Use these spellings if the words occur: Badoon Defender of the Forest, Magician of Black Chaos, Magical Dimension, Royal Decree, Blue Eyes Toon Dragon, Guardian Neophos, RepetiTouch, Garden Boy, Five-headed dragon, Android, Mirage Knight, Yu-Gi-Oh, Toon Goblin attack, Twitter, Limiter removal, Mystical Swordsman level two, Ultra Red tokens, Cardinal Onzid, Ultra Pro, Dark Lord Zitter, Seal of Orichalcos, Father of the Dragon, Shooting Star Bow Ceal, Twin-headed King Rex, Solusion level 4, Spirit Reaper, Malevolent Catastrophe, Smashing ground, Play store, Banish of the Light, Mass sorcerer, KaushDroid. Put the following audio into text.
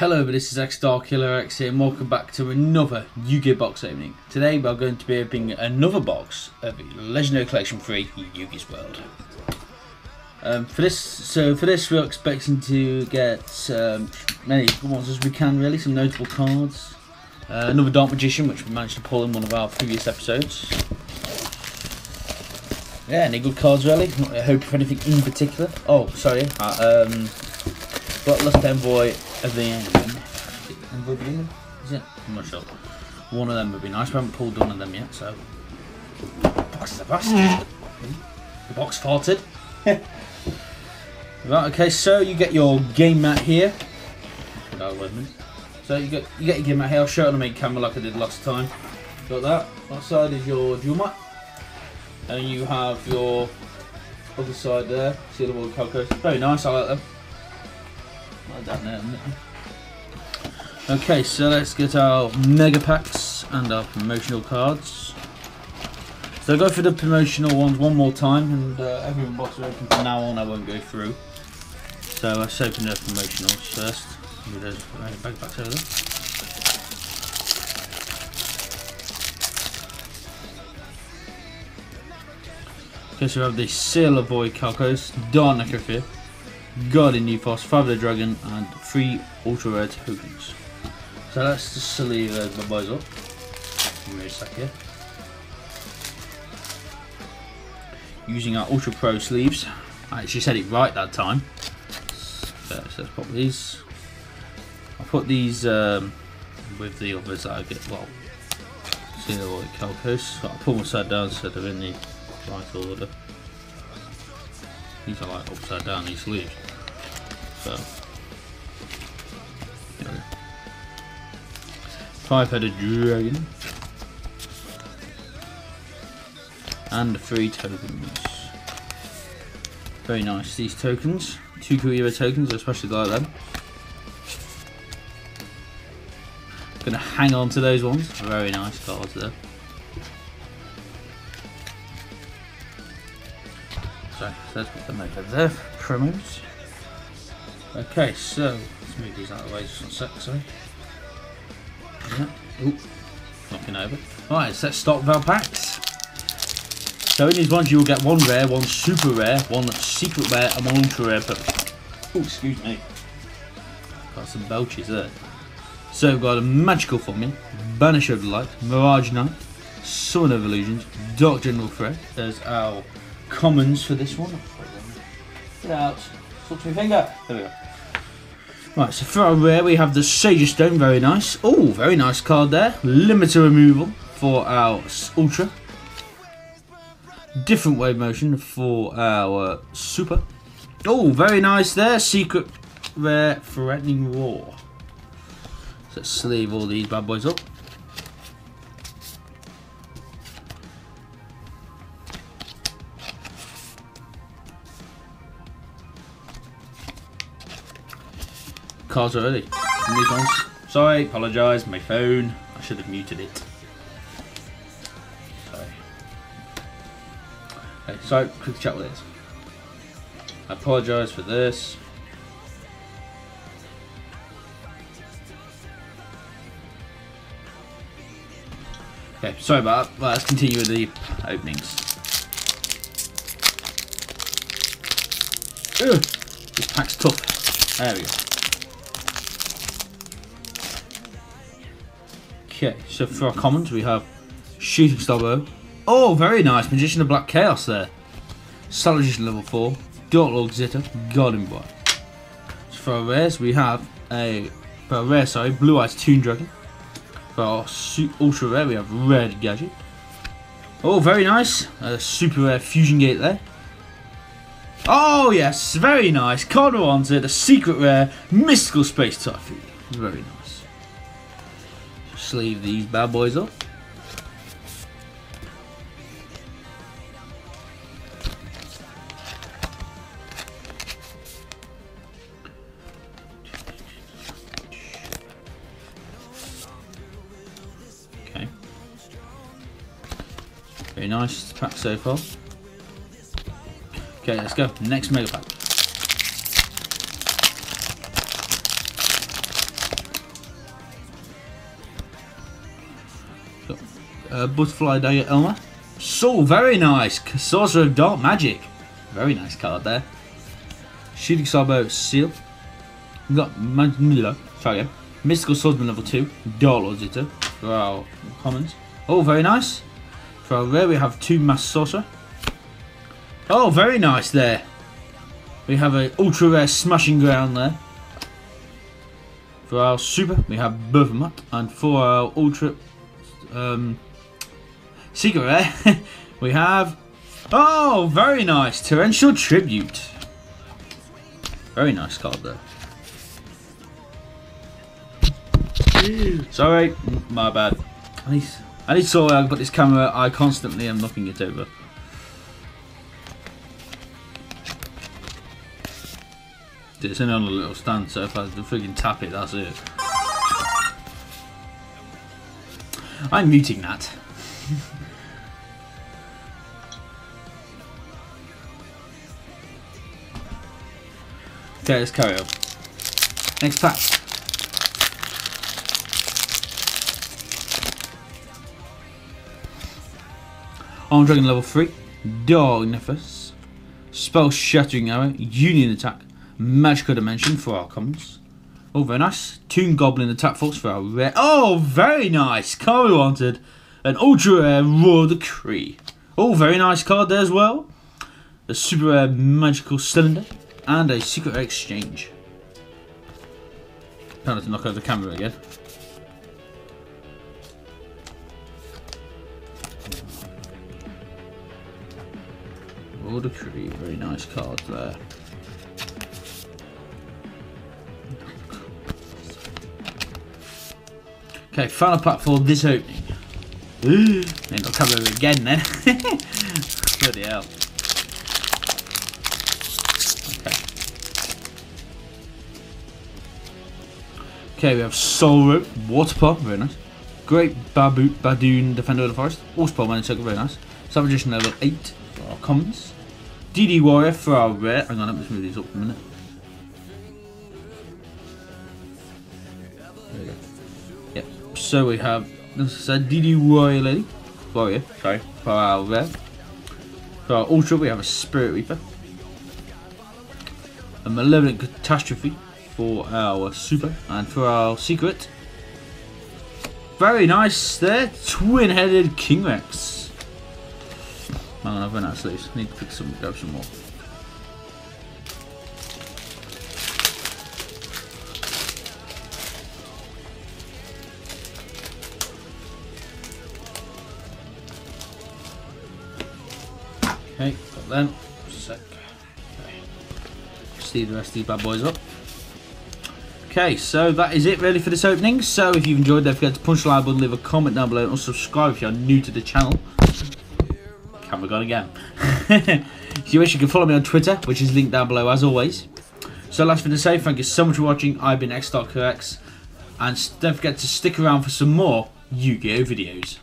Hello, this is X Star Killer X here, and welcome back to another Yu-Gi-Oh box opening. Today we are going to be opening another box of Legendary Collection 3 Yu-Gi-Oh's World. For this, we're expecting to get many ones as we can, really. Some notable cards. Another Dark Magician, which we managed to pull in one of our previous episodes. Yeah, any good cards, really. Not hoping for anything in particular. Oh, sorry. Got Lost Envoy of the End. Is it? I'm not sure. One of them would be nice. We haven't pulled one of them yet, so. Box the bastard. The box farted. Right, okay, so you get your game mat here. So you get your game mat here. I'll show it on the main camera like I did last time. Got that. That side is your dual mat. And you have your other side there. Seal of Orichalcos. Very nice, I like them. Down there, okay, so let's get our mega packs and our promotional cards. So I'll go through the promotional ones one more time, and every box we open from now on I won't go through. So let's open the promotionals first. Maybe those mega packs over there. Okay, so we have the Seal of Orichalcos, Darnacrophi, Guardian Neophos, Father of the Dragon, and 3 Ultra Red tokens. So let's just silly those bad boys up. Give me a sec here. Using our Ultra Pro sleeves. I actually said it right that time. So let's pop these. I'll put these with the others that I get. Well, see the white Calcos. I'll pull my side down so they're in the right order. These are like upside down, these sleeves. So, there we go. Five-headed dragon. And the 3 tokens. Very nice, these tokens. 2 Yu-Gi-Oh tokens, I especially like them. I'm going to hang on to those ones. Very nice cards there. So let's put them over there for promos. Okay, so let's move these out of the way just for a sec, sorry. Yeah. Ooh, knocking over. Alright, so let's start with our packs. So in these ones you will get 1 rare, 1 super rare, 1 secret rare, and 1 ultra rare. But oh, excuse me. Got some belches there. So we've got a magical formula, Banish of the Light, Mirage Knight, Summon of Illusions, Dark General Fred. There's our commons for this one. Get out. Touch my finger. There we go. Right, so for our rare we have the Sage Stone, very nice. Oh, very nice card there. Limiter removal for our Ultra. Different wave motion for our Super. Oh, very nice there. Secret rare, Threatening Roar. So let's sleeve all these bad boys up. Cards already. Sorry, apologise, my phone. I should have muted it. Sorry. Okay, so quick chat with this. I apologise for this. Okay, sorry about that. Well, let's continue with the openings. Ugh, this pack's tough. There we go. Okay, so for our commons we have Shooting Star Bow. Oh, very nice, Magician of Black Chaos there. Solusion level 4, Dark Lord Zitter, Garden Boy. So for our rares we have Blue Eyes Toon Dragon. For our ultra rare we have Red Gadget. Oh, very nice, a super rare Fusion Gate there. Oh yes, very nice, Cardinal Onzid, a secret rare Mystical Space Typhoon. Very nice. Sleeve these bad boys up. Okay. Very nice pack so far. Okay, let's go. Next mega pack. Butterfly diet Elma. So very nice. Sorcerer of Dark Magic. Very nice card there. Shooting Star Bow Ceal. We've got Magmilla. Try again. Mystical Swordsman level 2. Dark Lord Zitter. For our commons. Oh, very nice. For our rare, we have two Mass Sorcerer. Oh, very nice there. We have an ultra rare Smashing Ground there. For our super, we have Bervermot. And for our ultra secret rare, we have. Oh, very nice. Torrential Tribute. Very nice card there. Sorry, my bad. I need to sort out, but this camera, I constantly am knocking it over. It's in on a little stand, so if I freaking tap it, that's it. I'm muting that. Okay, let's carry on. Next pack. Armed Dragon level 3. Dark Neophos. Spell Shattering Arrow. Union Attack. Magical Dimension for our commons. Oh, very nice. Toon Goblin Attack Force for our rare. Oh, very nice. Card we wanted. An ultra rare Royal Decree. Oh, very nice card there as well. A super rare Magical Cylinder. And a secret exchange. I'm trying to knock over the camera again. Royal Decree, very nice card there. Okay, final pack for this opening. Ooh, ain't got camera again then. Bloody hell. Okay, we have Soul Rope, Water Paw, very nice. Great Badoon, Defender of the Forest, Allspell Mining Circle, very nice. Savage Magician level 8 for our commons. DD Warrior for our rare. Hang on, let me just move these up for a minute. There we go. Yep, so we have, as I said, DD Warrior Lady. Warrior, sorry, for our rare. For our Ultra, we have a Spirit Reaper. A Malevolent Catastrophe. For our super and for our secret. Very nice there. Twin-headed King Rex. Hang on, I've run out of sleeves. I need to pick some, grab some more. Okay, got them. Just a sec. Okay. See the rest of these bad boys up. Okay, so that is it really for this opening. So if you've enjoyed, don't forget to punch the like button, leave a comment down below, and subscribe if you're new to the channel. Camera gone again. If you wish, you can follow me on Twitter, which is linked down below as always. So last thing to say, thank you so much for watching. I've been X.Correx, and don't forget to stick around for some more Yu-Gi-Oh videos.